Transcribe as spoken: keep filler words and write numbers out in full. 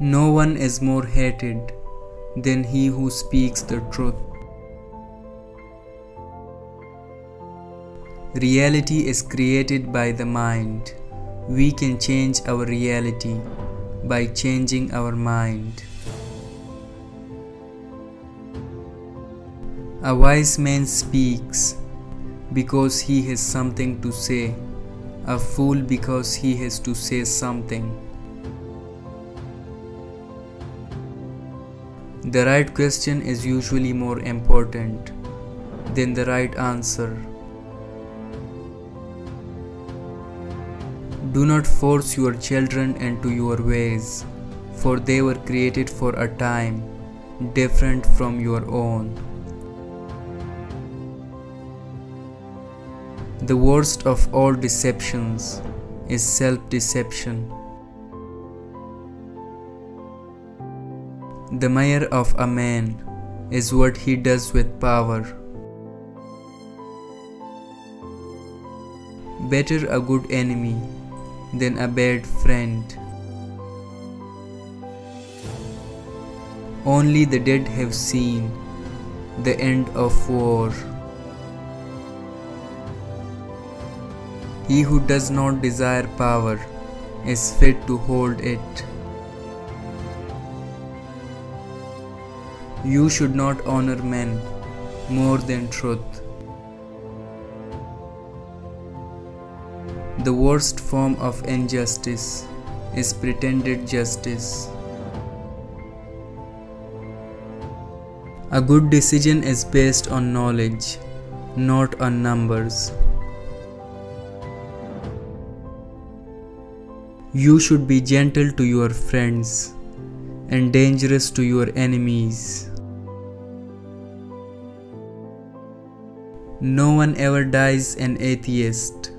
No one is more hated than he who speaks the truth. Reality is created by the mind. We can change our reality by changing our mind. A wise man speaks because he has something to say, a fool because he has to say something. The right question is usually more important than the right answer. Do not force your children into your ways, for they were created for a time different from your own. The worst of all deceptions is self-deception. The measure of a man is what he does with power. Better a good enemy than a bad friend. Only the dead have seen the end of war. He who does not desire power is fit to hold it. You should not honor men more than truth. The worst form of injustice is pretended justice. A good decision is based on knowledge, not on numbers. You should be gentle to your friends and dangerous to your enemies. No one ever dies an atheist.